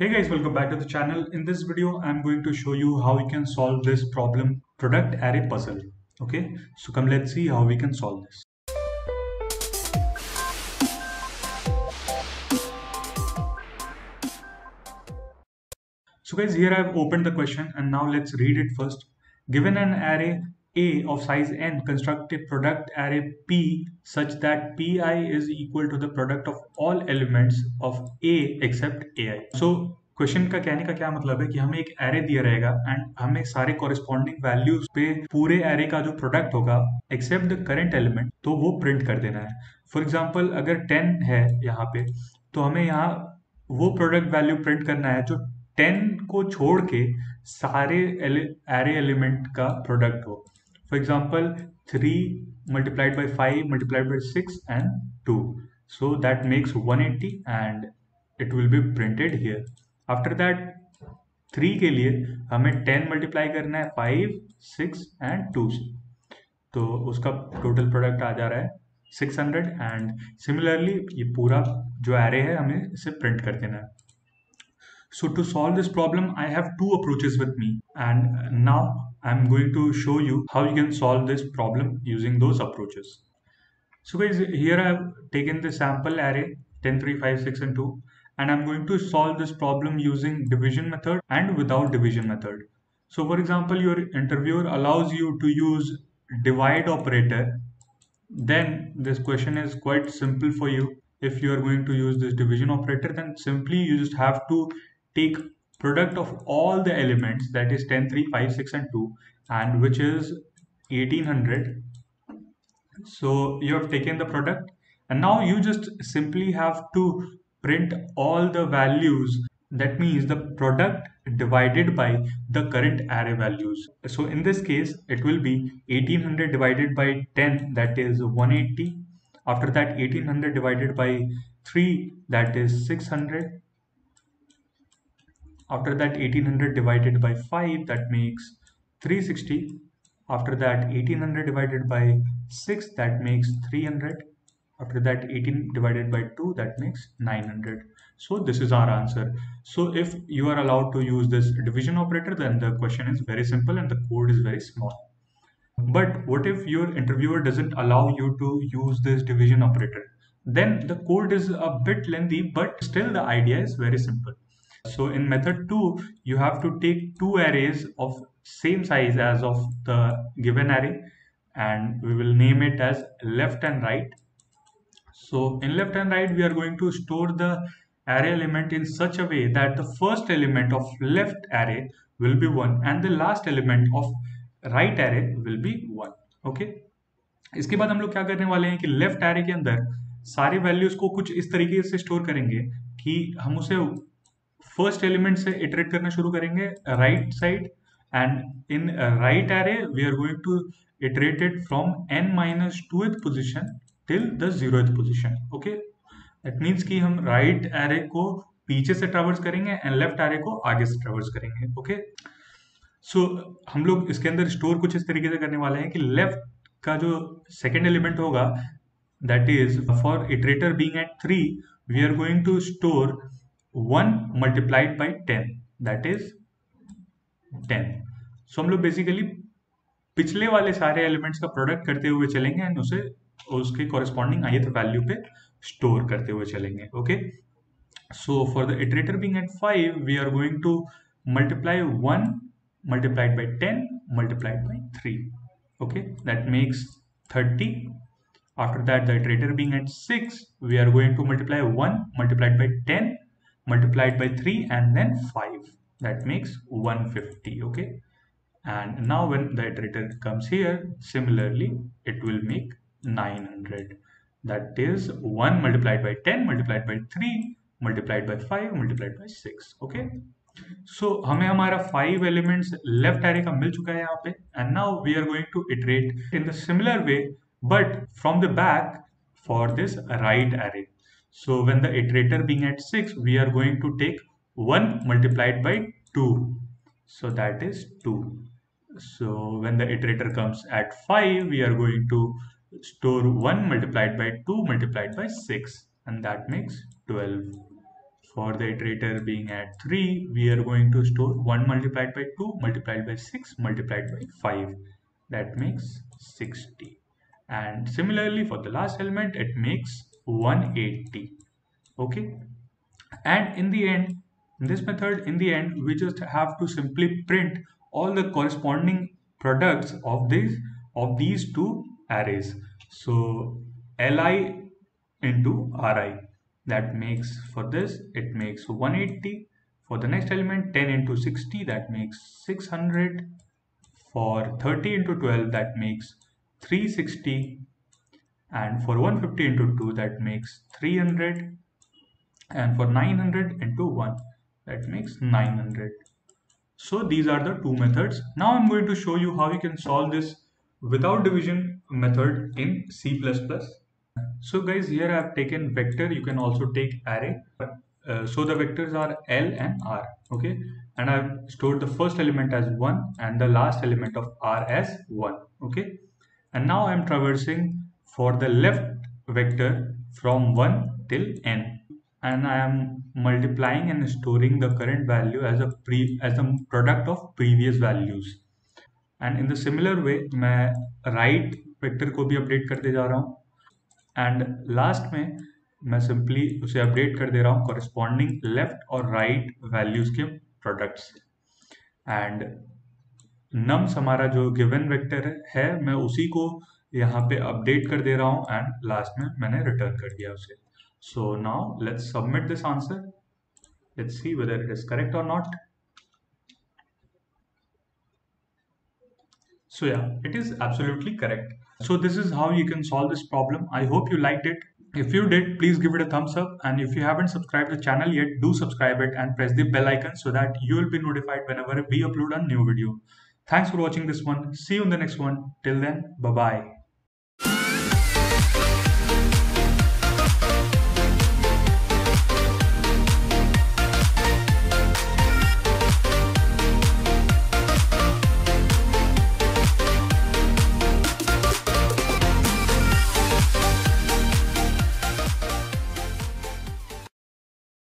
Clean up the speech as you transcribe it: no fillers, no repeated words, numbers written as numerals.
Hey guys, welcome back to the channel. In this video, I'm going to show you how you can solve this problem, product array puzzle. Okay, so come, let's see how we can solve this. So guys, here I've opened the question and now let's read it first. Given an array A of size n, construct a product array P such that Pi is equal to the product of all elements of A except Ai. So question का कहने का क्या मतलब है कि हमें एक array दिया रहेगा एंड हमें सारे कॉरेस्पॉन्डिंग वैल्यूज पे पूरे एरे का जो प्रोडक्ट होगा एक्सेप्ट द करेंट एलिमेंट तो वो प्रिंट कर देना है. फॉर एग्जांपल अगर 10 है यहाँ पे तो हमें यहाँ वो प्रोडक्ट वैल्यू प्रिंट करना है जो 10 को छोड़ के सारे एरे एलिमेंट का प्रोडक्ट हो. For example 3 × 5 × 6 and 2. So that makes 180 and it will be printed here. After that 3 के लिए हमें 10 मल्टीप्लाई करना है 5, 6 and 2 से, तो उसका टोटल प्रोडक्ट आ जा रहा है 600 एंड सिमिलरली ये पूरा जो एरे है हमें इसे प्रिंट कर देना है. So to solve this problem, I have two approaches with me, and now I'm going to show you how you can solve this problem using those approaches. So guys, here I have taken the sample array 10, 3, 5, 6 and 2, and I'm going to solve this problem using division method and without division method. So for example, your interviewer allows you to use divide operator, then this question is quite simple for you. If you are going to use this division operator, then simply you just have to take product of all the elements, that is 10, 3, 5, 6 and 2, and which is 1800. So you have taken the product and now you just simply have to print all the values. That means the product divided by the current array values. So in this case, it will be 1800 divided by 10, that is 180. After that 1800 divided by 3, that is 600. After that 1800 divided by 5, that makes 360. After that 1800 divided by 6, that makes 300. After that 18 divided by 2, that makes 900. So this is our answer. So if you are allowed to use this division operator, then the question is very simple and the code is very small. But what if your interviewer doesn't allow you to use this division operator? Then the code is a bit lengthy, but still the idea is very simple. So in method 2, you have to take two arrays of same size as of the given array, and we will name it as left and right. So in left and right, we are going to store the array element in such a way that the first element of left array will be 1 and the last element of right array will be 1. Okay, इसके बाद हम लोग क्या करने वाले हैं कि left array के अंदर सारे values को कुछ इस तरीके से store करेंगे कि हम उसे फर्स्ट एलिमेंट से इटरेट करना शुरू करेंगे right side, and in right array we are going to iterate it from n-2th position till the 0th position. Okay, that means कि हम राइट एरे को पीछे से ट्रैवर्स करेंगे एंड लेफ्ट एरे को आगे से ट्रैवर्स करेंगे. ओके, सो हम लोग इसके अंदर स्टोर कुछ इस तरीके से करने वाले हैं कि लेफ्ट का जो सेकेंड एलिमेंट होगा, that is for iterator being at 3, we are going to store 1 multiplied by 10, that is 10. So हम लोग बेसिकली पिछले वाले सारे एलिमेंट्स का प्रोडक्ट करते हुए चलेंगे एंड उसे उसके कॉरेस्पॉन्डिंग ith वैल्यू पे स्टोर करते हुए चलेंगे. Okay, so for the iterator being at 5, we are going to multiply 1 multiplied by 10 multiplied by 3. Okay, that makes 30. After that, the iterator being at 6, we are going to multiply 1 multiplied by 10 multiplied by 3 and then 5. That makes 150. Okay, and now when the iterator comes here, similarly it will make 900. That is 1 multiplied by 10 multiplied by 3 multiplied by 5 multiplied by 6. Okay, so हमें हमारा 5 elements left array का मिल चुका है यहाँ पे, and now we are going to iterate in the similar way but from the back for this right array. So when the iterator being at 6, we are going to take 1 multiplied by 2, so that is 2. So when the iterator comes at 5, we are going to store 1 multiplied by 2 multiplied by 6, and that makes 12. for the iterator being at 3, we are going to store 1 multiplied by 2 multiplied by 6 multiplied by 5. That makes 60. And similarly for the last element, it makes 180. Okay. And in the end, in this method, we just have to simply print all the corresponding products of these two arrays. So Li into Ri. That makes, for this it makes 180. For the next element, 10 into 60, that makes 600. For 30 into 12, that makes 360. And for 150 into 2, that makes 300. And for 900 into 1, that makes 900. So these are the two methods. Now I'm going to show you how you can solve this without division method in C++. So guys, here I have taken vector. You can also take array. So the vectors are L and R. Okay, and I have stored the first element as 1 and the last element of R as 1. Okay, and now I am traversing for the left vector from 1 till n, and I am multiplying and storing the current value as a product of previous values. And in the similar way, मैं right vector को भी update करते जा रहा हूँ. And last में मैं simply उसे update कर दे रहा हूँ corresponding left और right values के products. And nums हमारा जो given vector है, मैं उसी को यहाँ पे update कर दे रहा हूँ and last में मैंने return कर दिया उसे. So now let's submit this answer. Let's see whether it is correct or not. So yeah, it is absolutely correct. So this is how you can solve this problem. I hope you liked it. If you did, please give it a thumbs up. And if you haven't subscribed the channel yet, do subscribe it and press the bell icon so that you will be notified whenever we upload a new video. Thanks for watching this one. See you in the next one. Till then, bye-bye.